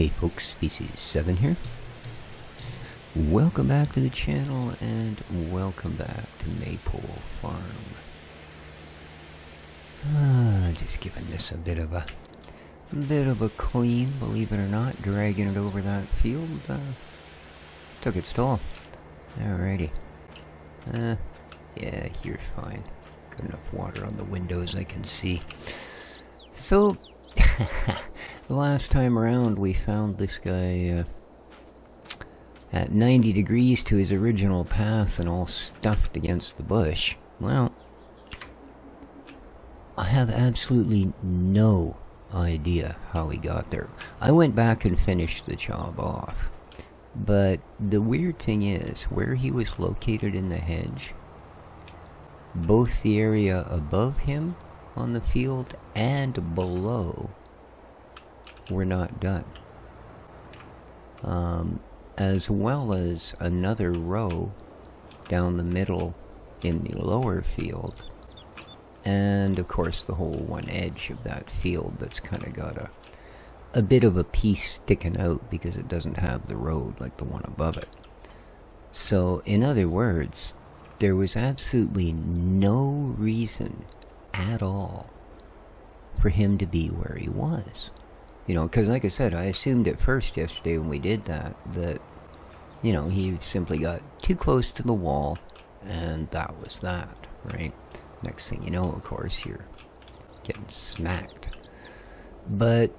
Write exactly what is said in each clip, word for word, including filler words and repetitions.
Hey folks, Species Seven here. Welcome back to the channel and welcome back to Maypole Farm. Ah, just giving this a bit of a, a bit of a clean, believe it or not, dragging it over that field. Uh, took its toll. Alrighty. Uh, yeah, you're fine. Got enough water on the windows I can see. So, last time around we found this guy uh, at ninety degrees to his original path and all stuffed against the bush. Well, I have absolutely no idea how he got there. I went back and finished the job off. But the weird thing is, where he was located in the hedge, both the area above him on the field and below were not done, um, as well as another row down the middle in the lower field, and of course the whole one edge of that field that's kind of got a a bit of a piece sticking out because it doesn't have the road like the one above it. So in other words, there was absolutely no reason at all for him to be where he was. You know, because like I said, I assumed at first yesterday when we did that, that, you know, he simply got too close to the wall, and that was that, right? Next thing you know, of course, you're getting smacked. But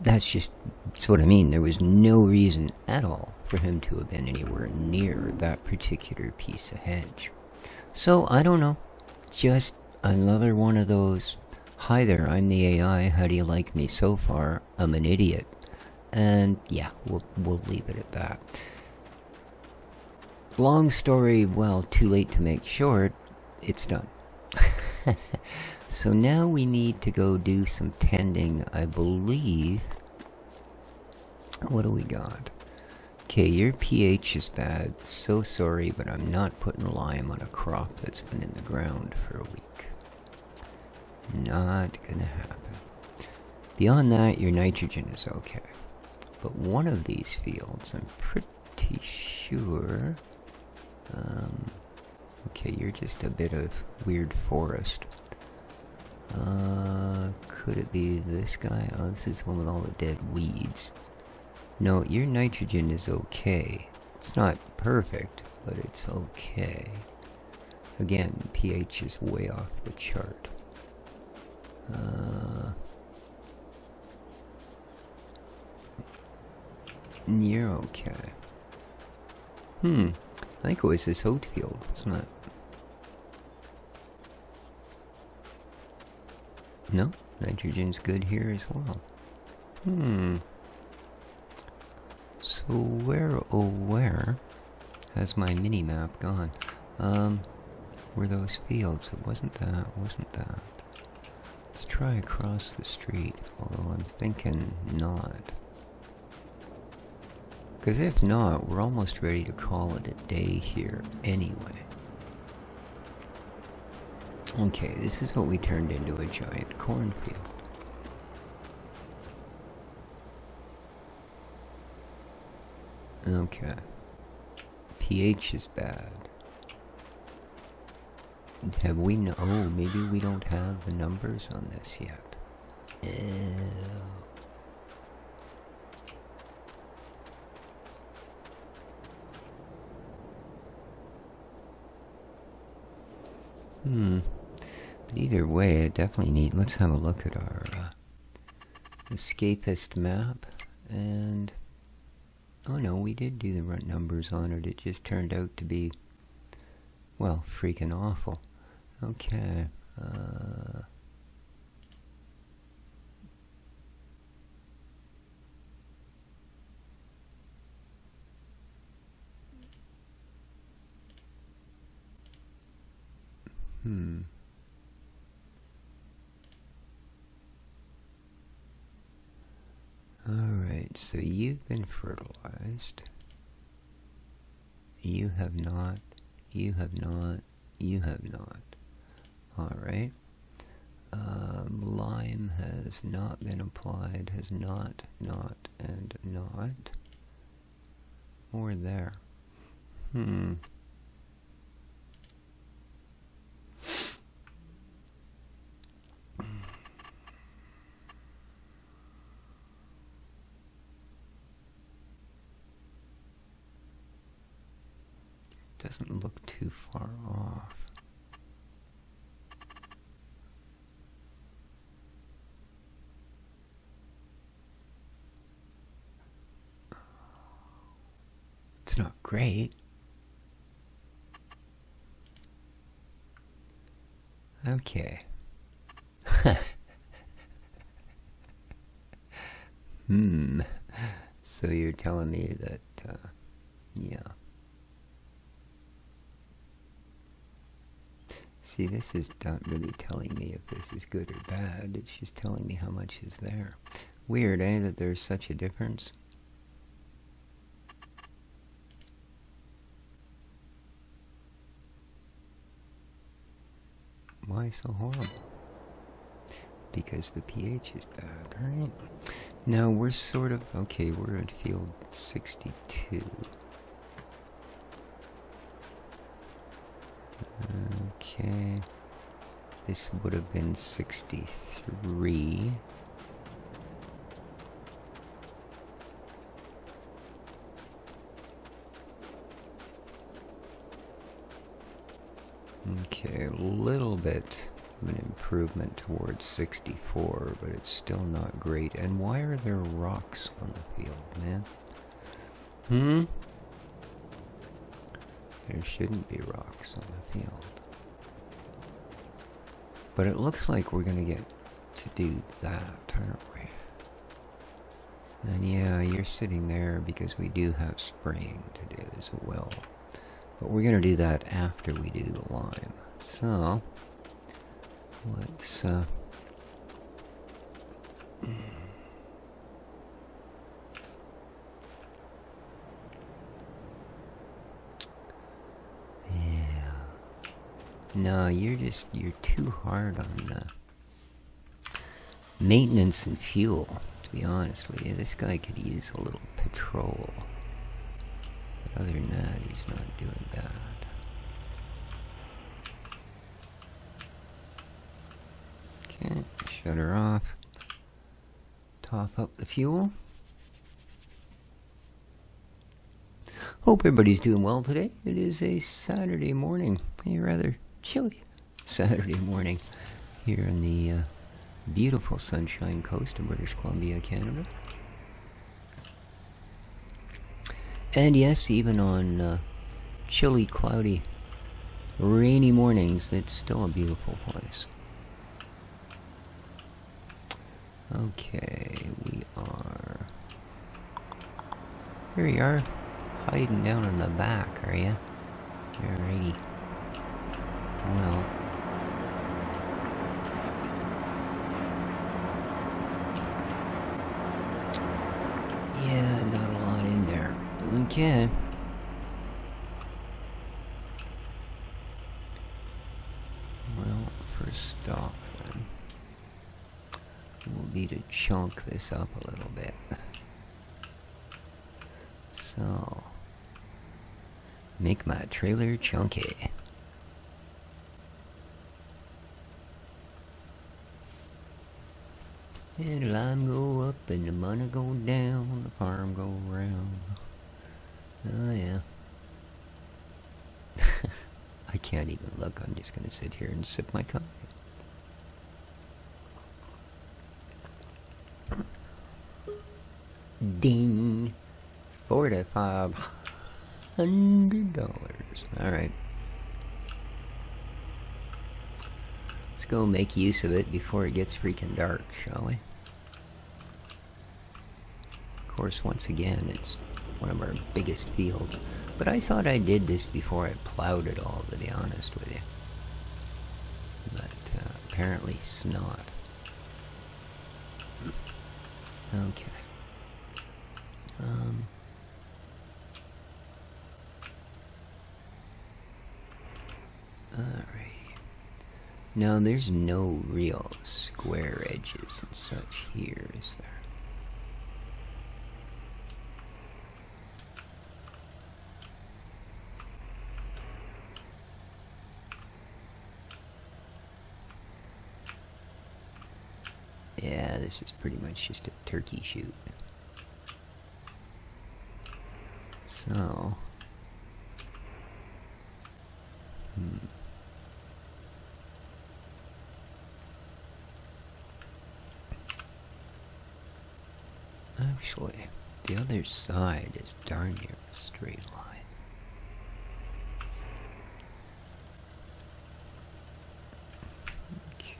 that's just, that's what I mean. There was no reason at all for him to have been anywhere near that particular piece of hedge. So, I don't know. Just another one of those, hi there, I'm the A I, how do you like me so far? I'm an idiot. And yeah, we'll, we'll leave it at that. Long story, well, too late to make short, it's done. So now we need to go do some tending, I believe. What do we got? Okay, your pH is bad, so sorry, but I'm not putting lime on a crop that's been in the ground for a week. Not gonna happen. Beyond that, your nitrogen is okay. But one of these fields, I'm pretty sure... Um, okay, you're just a bit of weird forest. Uh, could it be this guy? Oh, this is the one with all the dead weeds. No, your nitrogen is okay. It's not perfect, but it's okay. Again, pH is way off the chart. Uh, you're okay. Hmm. I think it was this oat field, wasn't it? No, nitrogen's good here as well. Hmm. So where, oh where, has my mini-map gone? Um, were those fields? It wasn't that, wasn't that. Let's try across the street, although I'm thinking not. Because if not, we're almost ready to call it a day here anyway. Okay, this is what we turned into a giant cornfield. Okay. pH is bad. Have we no? Oh, maybe we don't have the numbers on this yet. Ew. Hmm. But either way, I definitely need. Let's have a look at our uh, Escapist map. And oh no, we did do the right numbers on it. It just turned out to be, well, freaking awful. Okay, uh, hmm, all right, so you've been fertilized, you have not, you have not, you have not. All right, um, lime has not been applied, has not, not, and not. Or there. Hmm. Doesn't look too far off. It's not great. Okay. Hmm. So you're telling me that, uh, yeah. See, this is not really telling me if this is good or bad, it's just telling me how much is there. Weird, eh, that there's such a difference? Why so horrible? Because the pH is bad, right? Now, we're sort of, okay, we're at field sixty-two. Okay, this would have been sixty-three. Okay, a little bit of an improvement towards sixty-four, but it's still not great. And why are there rocks on the field, man? Hmm? There shouldn't be rocks on the field. But it looks like we're gonna get to do that, aren't we? And yeah, you're sitting there because we do have spraying to do as well. But we're gonna do that after we do the lime. So, let's, uh... No, you're just, you're too hard on uh, maintenance and fuel, to be honest with you. This guy could use a little patrol. But other than that, he's not doing bad. Okay, shut her off. Top up the fuel. Hope everybody's doing well today. It is a Saturday morning. A rather chilly Saturday morning here on the uh, beautiful Sunshine Coast of British Columbia, Canada. And yes, even on uh, chilly, cloudy, rainy mornings, it's still a beautiful place. Okay, we are... Here we are, hiding down in the back, are ya? Alrighty. Well, yeah, not a lot in there. Okay. Well, first stop then will be to chunk this up a little bit. So, make my trailer chunky. And the lime go up and the money go down, the farm go round. Oh yeah. I can't even look, I'm just gonna sit here and sip my coffee. Ding! Forty-five hundred dollars. Alright. Let's go make use of it before it gets freaking dark, shall we? Of course, once again, it's one of our biggest fields, but I thought I did this before I plowed it all, to be honest with you, but uh, apparently it's not. Okay. Um, alrighty. Now, there's no real square edges and such here, is there? Yeah, this is pretty much just a turkey shoot. So... Hmm. Actually, the other side is darn near a straight line.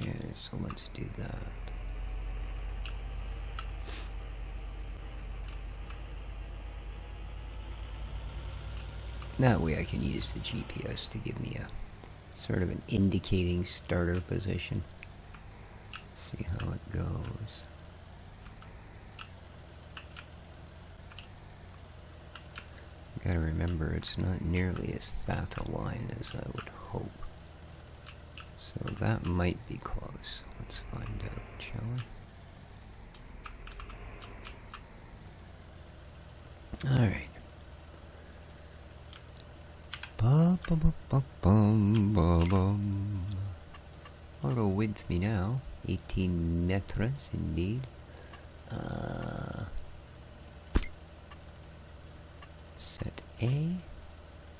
Okay, so let's do that. That way I can use the G P S to give me a sort of an indicating starter position. Let's see how it goes. Gotta remember, it's not nearly as fat a line as I would hope. So that might be close. Let's find out, shall we? Alright. I'll go with me now. eighteen meters indeed. Uh... Set A,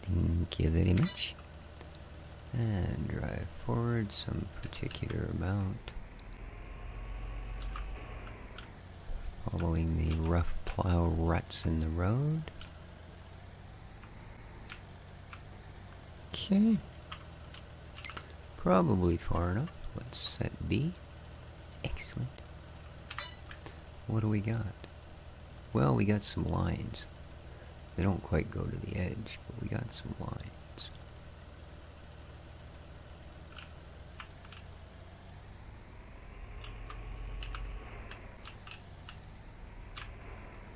thank you very much, and drive forward some particular amount, following the rough plow ruts in the road. Okay, probably far enough. Let's set B, excellent. What do we got? Well, we got some lines. They don't quite go to the edge, but we got some lines.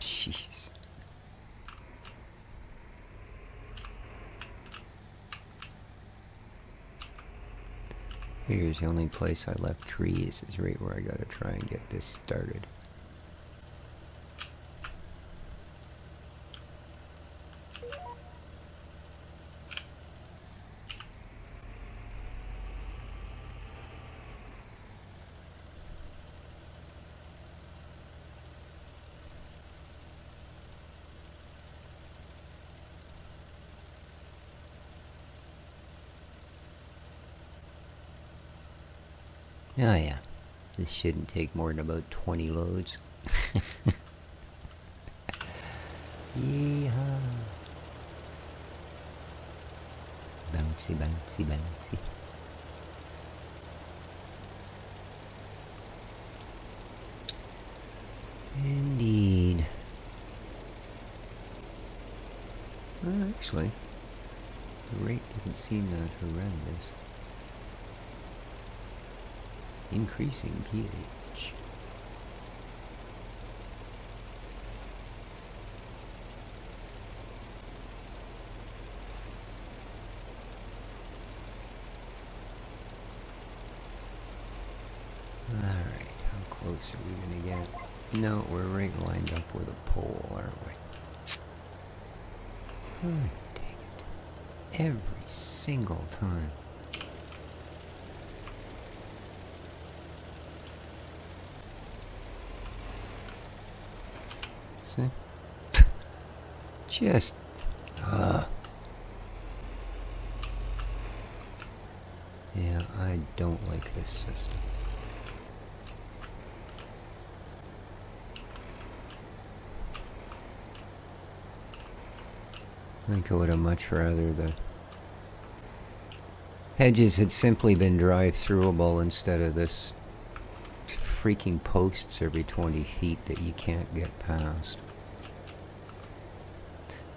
Jeez. Here's the only place I left trees is right where I gotta try and get this started. Oh yeah, this shouldn't take more than about twenty loads. Yeehaw! Bouncy, bouncy, bouncy. Indeed. Well, actually, the rate doesn't seem that horrendous. Increasing pH. Alright, how close are we gonna get? No, we're right lined up with a pole, aren't we? Oh, dang it. Every single time. Just, uh, yeah, I don't like this system. I think I would have much rather the hedges had simply been drive-throughable instead of this freaking posts every twenty feet that you can't get past.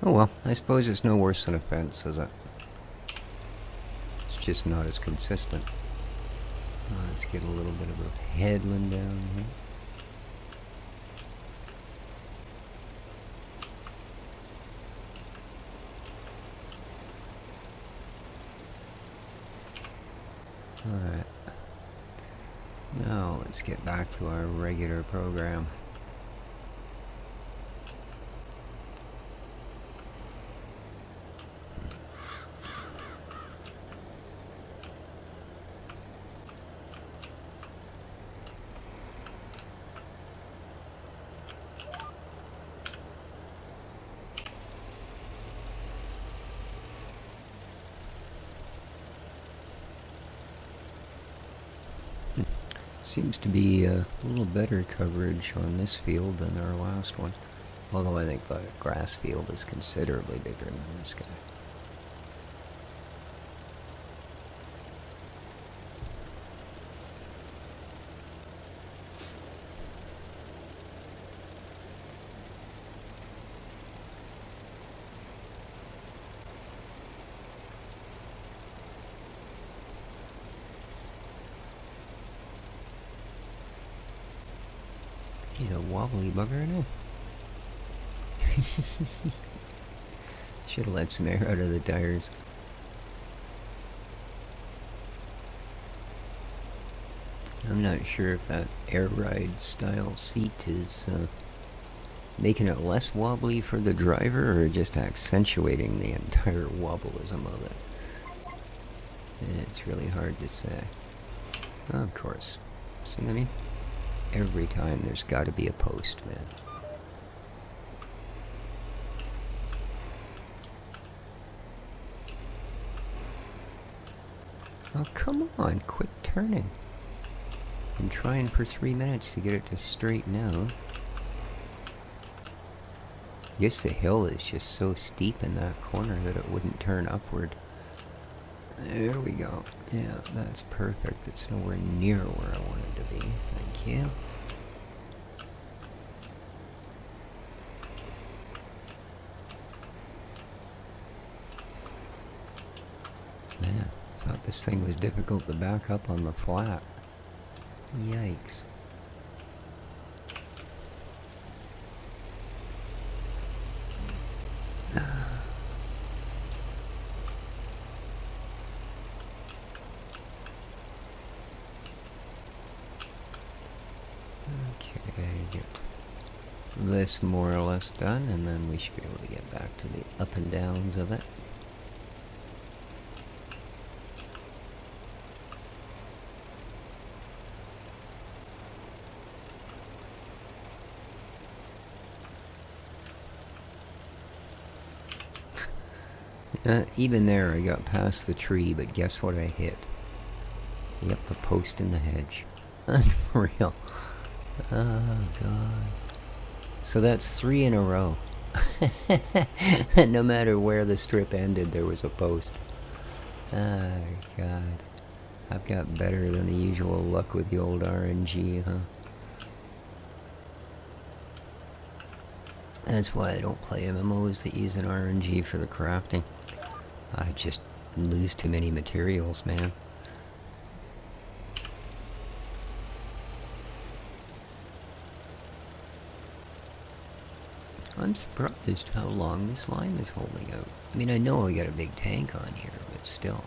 Oh well, I suppose it's no worse than a fence, is it? It's just not as consistent. Let's get a little bit of a headland down here. Alright. Now let's get back to our regular program. Seems to be a little better coverage on this field than our last one. Although I think the grass field is considerably bigger than this guy. He's a wobbly bugger, I know. Should have let some air out of the tires. I'm not sure if that air ride style seat is uh, making it less wobbly for the driver or just accentuating the entire wobbleism of it. It's really hard to say. Oh, of course. See what I mean? Every time there's got to be a post, man. Oh, come on, quit turning. Been trying for three minutes to get it to straighten out. I guess the hill is just so steep in that corner that it wouldn't turn upward. There we go. Yeah, that's perfect. It's nowhere near where I want it to be. Thank you. Man, thought this thing was difficult to back up on the flat. Yikes. This more or less done, and then we should be able to get back to the up and downs of it. uh, even there I got past the tree, but guess what I hit? Yep, a post in the hedge. Unreal. Oh god. So that's three in a row. No matter where the strip ended, there was a post. Oh, God. I've got better than the usual luck with the old R N G, huh? That's why I don't play M M Os that use an R N G for the crafting. I just lose too many materials, man. I'm surprised how long this line is holding out. I mean, I know we got a big tank on here, but still.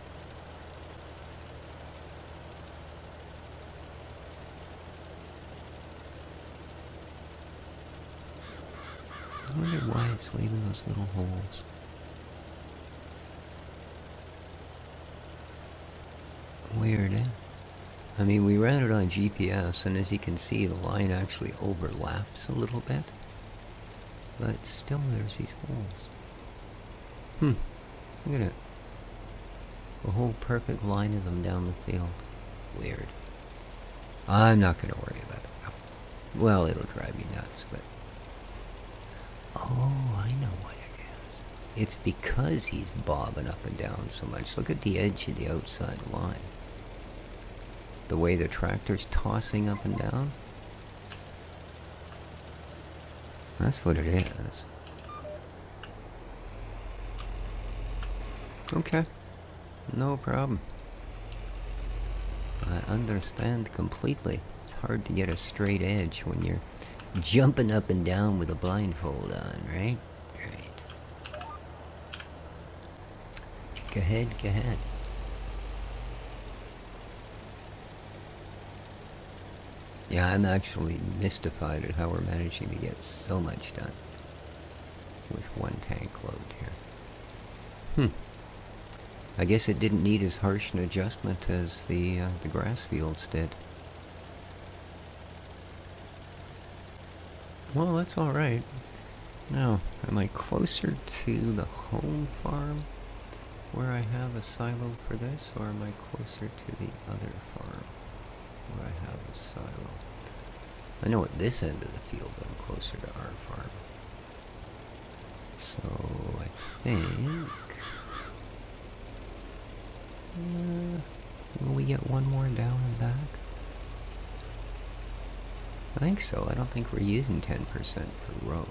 I wonder why it's leaving those little holes. Weird, eh? I mean, we ran it on G P S, and as you can see, the line actually overlaps a little bit. But still, there's these holes. Hmm. Look at it. A whole perfect line of them down the field. Weird. I'm not going to worry about it. Well, it'll drive you nuts, but... Oh, I know what it is. It's because he's bobbing up and down so much. Look at the edge of the outside line. The way the tractor's tossing up and down. That's what it is. Okay. No problem. I understand completely. It's hard to get a straight edge when you're jumping up and down with a blindfold on, right? Right. Go ahead, go ahead. Yeah, I'm actually mystified at how we're managing to get so much done with one tank load here. Hmm. I guess it didn't need as harsh an adjustment as the, uh, the grass fields did. Well, that's alright. Now, am I closer to the home farm where I have a silo for this, or am I closer to the other farm where I have a silo? I know at this end of the field I'm closer to our farm. So, I think... Uh, will we get one more down and back? I think so. I don't think we're using ten percent per row.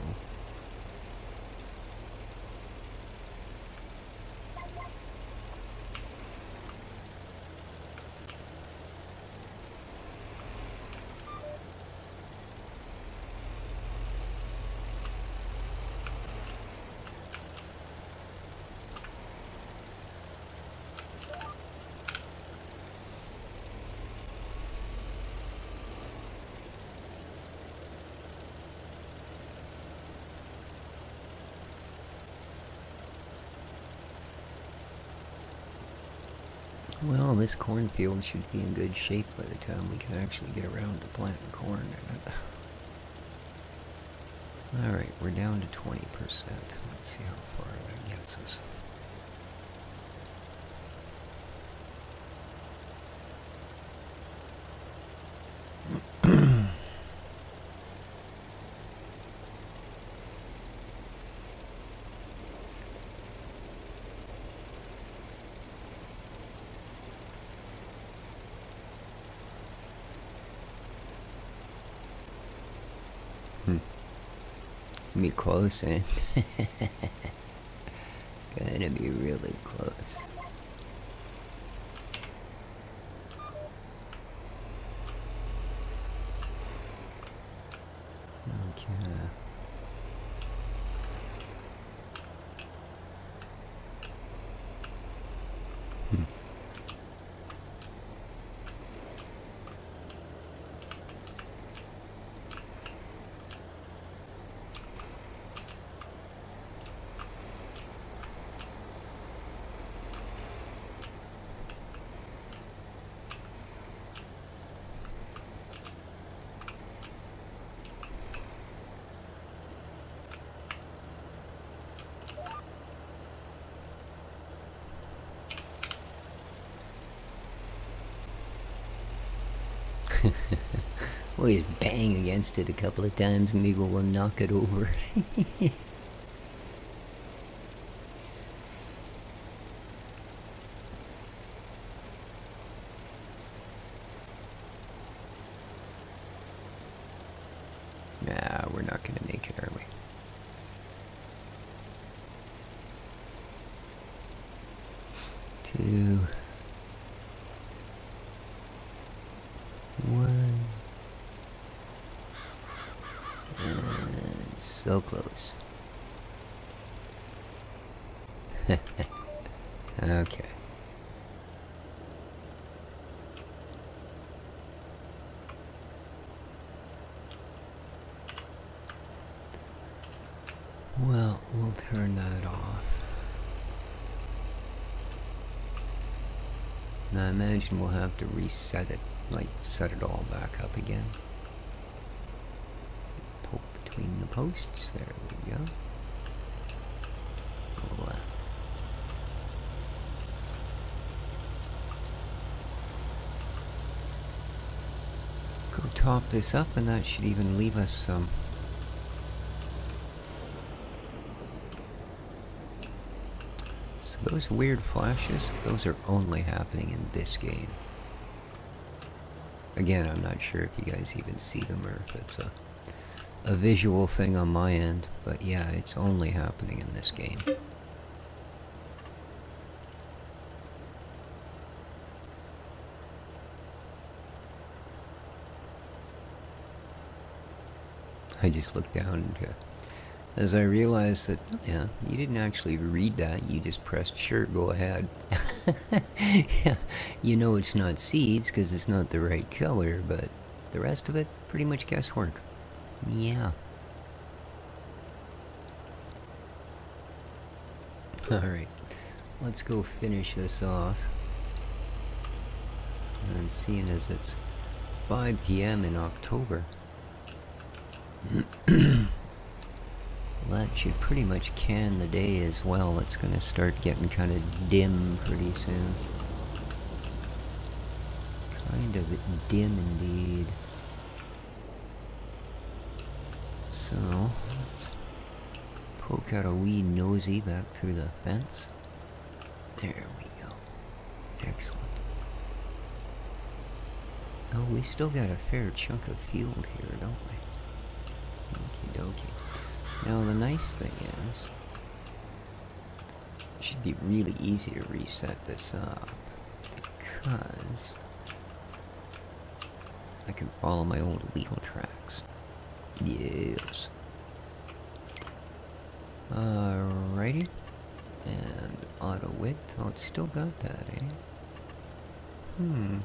Well, this cornfield should be in good shape by the time we can actually get around to planting corn in it. Alright, we're down to twenty percent. Let's see how far that gets us. Be close, eh? Gonna be really close. Okay. Hmm. We'll just bang against it a couple of times and maybe we'll knock it over. Nah, we're not gonna make it, are we? Two. So close. Okay. Well, we'll turn that off. Now I imagine we'll have to reset it, like set it all back up again. The posts, there we go. All that. Go top this up, and that should even leave us some. So those weird flashes, those are only happening in this game. Again, I'm not sure if you guys even see them or if it's a a visual thing on my end, but yeah, it's only happening in this game. I just looked down and, uh, as I realized that, yeah, you didn't actually read that, you just pressed sure, go ahead. Yeah, you know it's not seeds because it's not the right color, but The rest of it, pretty much guesswork. Yeah. Alright, let's go finish this off. And seeing as it's five P M in October, that should pretty much can the day as well. It's going to start getting kind of dim pretty soon. Kind of dim indeed. So, let's poke out a wee nosy back through the fence. There we go. Excellent. Oh, we still got a fair chunk of field here, don't we? Okie dokie. Now the nice thing is, it should be really easy to reset this up, because I can follow my old wheel tracks. Yes. Alrighty. And auto width. Oh, it's still got that, eh? Hmm.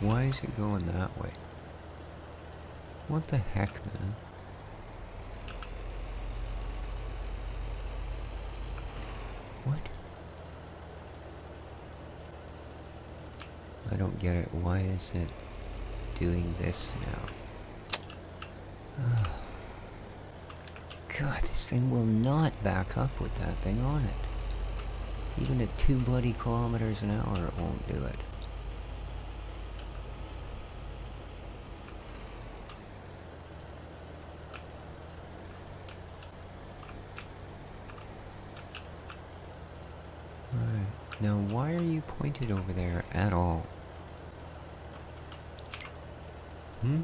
Why is it going that way? What the heck, man? What? I don't get it. Why is it doing this now? Oh. God, this thing will not back up with that thing on it. Even at two bloody kilometers an hour, it won't do it. Now, why are you pointed over there at all? Hmm?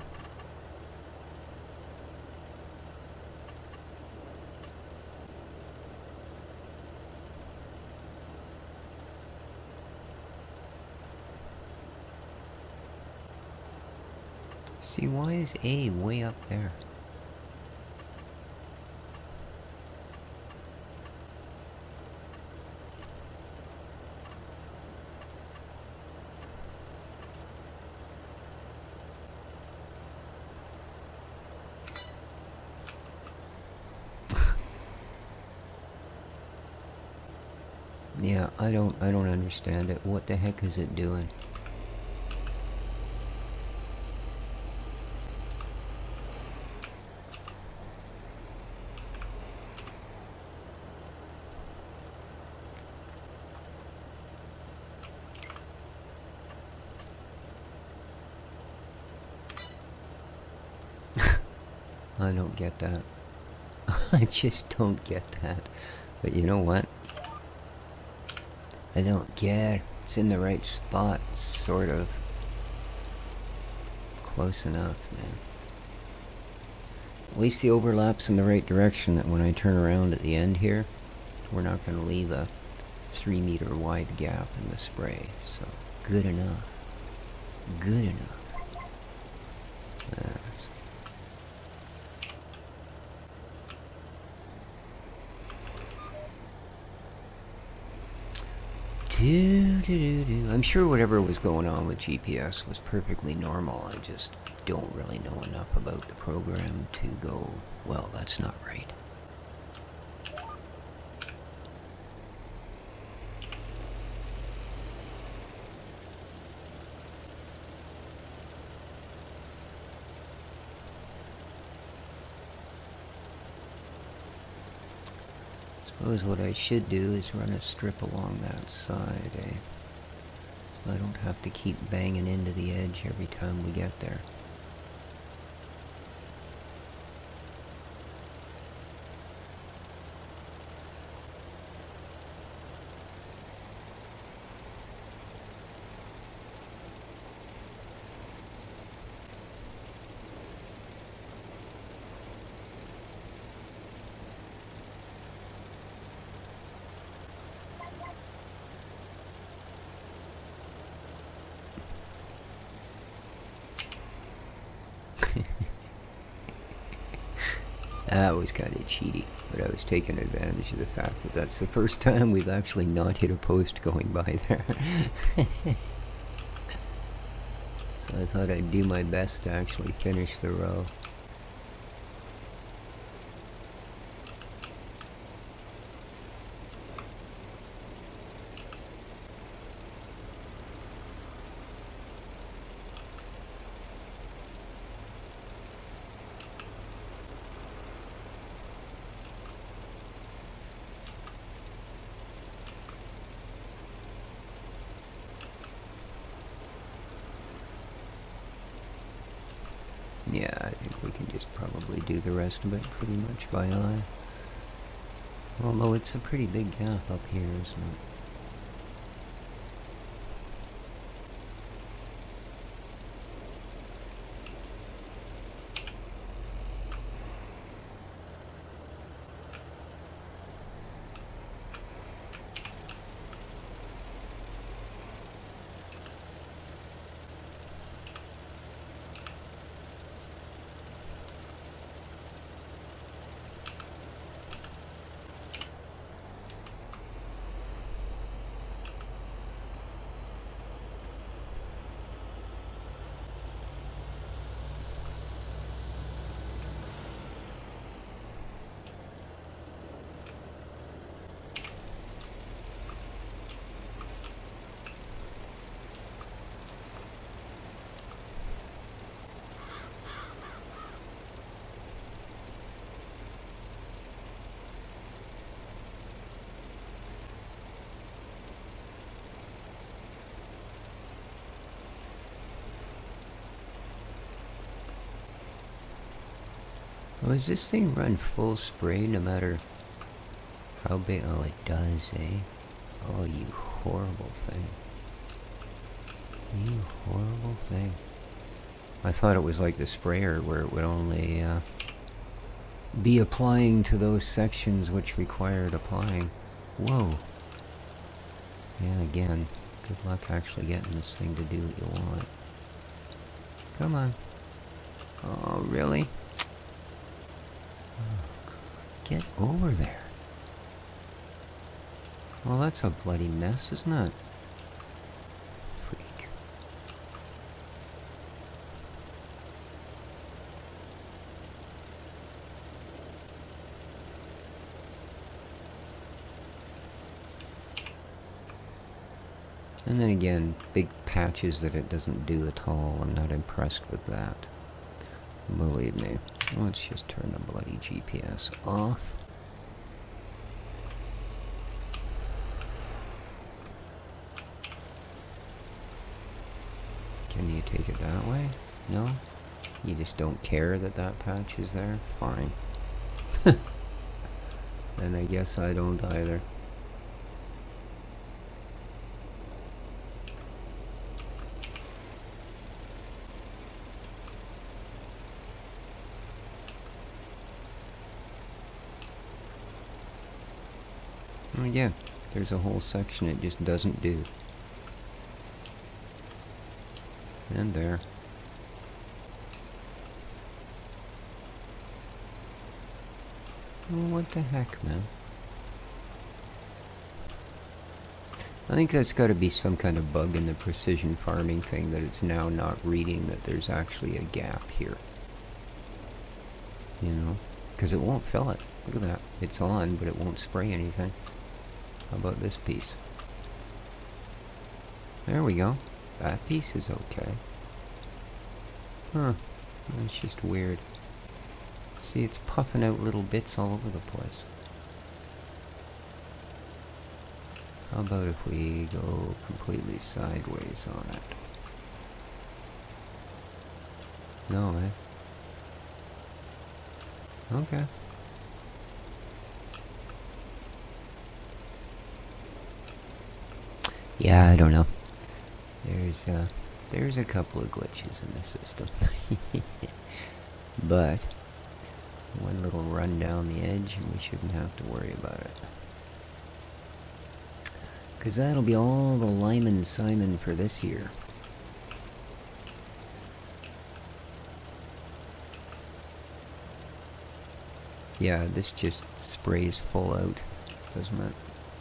See, why is A way up there? Yeah, I don't, I don't understand it. What the heck is it doing? I don't get that. I just don't get that. But you know what? I don't care. It's in the right spot, sort of. Close enough, man. At least the overlap's in the right direction, that when I turn around at the end here, we're not going to leave a three meter wide gap in the spray. So, good enough. Good enough. Yes. Do, do, do, do. I'm sure whatever was going on with G P S was perfectly normal. I just don't really know enough about the program to go, well, that's not right. Suppose what I should do is run a strip along that side, eh? So I don't have to keep banging into the edge every time we get there. That was kind of cheaty, but I was taking advantage of the fact that that's the first time we've actually not hit a post going by there. So I thought I'd do my best to actually finish the row. Yeah, I think we can just probably do the rest of it pretty much by eye. Although it's a pretty big gap up here, isn't it? Does this thing run full spray no matter how big? Oh, it does, eh? Oh, you horrible thing. You horrible thing. I thought it was like the sprayer where it would only uh, be applying to those sections which required applying. Whoa. Yeah, again, good luck actually getting this thing to do what you want. Come on. Oh, really? Get over there. Well, that's a bloody mess, isn't it? Freak. And then again, big patches that it doesn't do at all. I'm not impressed with that. Believe me. Let's just turn the bloody G P S off. Can you take it that way? No? You just don't care that that patch is there? Fine. Then I guess I don't either. Yeah, there's a whole section it just doesn't do. And there. Well, what the heck, man? I think that's got to be some kind of bug in the precision farming thing that it's now not reading that there's actually a gap here. You know? Because it won't fill it. Look at that. It's on, but it won't spray anything. How about this piece? There we go. That piece is okay. Huh. That's just weird. See, it's puffing out little bits all over the place. How about if we go completely sideways on it? No, eh? Okay. Yeah, I don't know. There's uh, there's a couple of glitches in the system. But one little run down the edge and we shouldn't have to worry about it. Because that'll be all the Lyman Simon for this year. Yeah, this just sprays full out, doesn't it?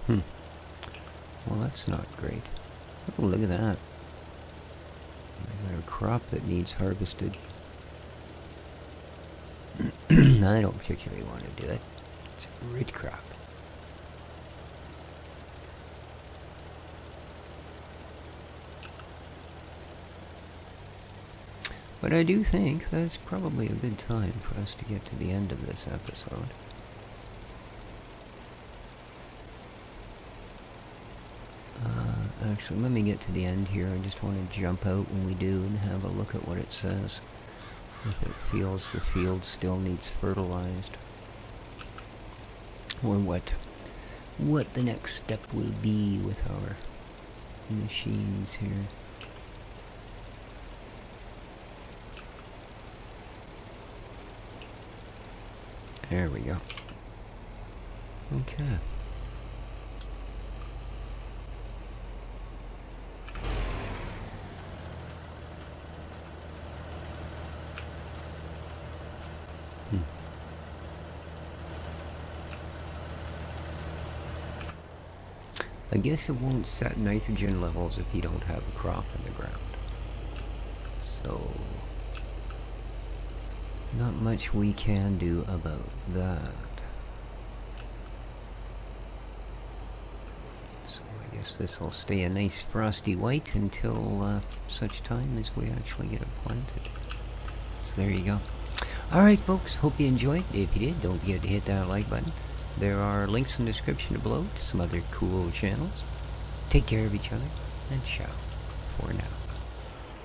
Hmm. Well, that's not great. Oh, look at that. I got a crop that needs harvested. I don't particularly want to do it. It's a great crop. But I do think that's probably a good time for us to get to the end of this episode. Uh, actually, let me get to the end here. I just want to jump out when we do and have a look at what it says. If it feels the field still needs fertilized. Or what, what the next step will be with our machines here. There we go. Okay. Hmm. I guess it won't set nitrogen levels if you don't have a crop in the ground. So... not much we can do about that. So I guess this will stay a nice frosty white until uh, such time as we actually get it planted. So there you go. Alright folks, hope you enjoyed. If you did, don't forget to hit that like button. There are links in the description below to some other cool channels. Take care of each other, and ciao.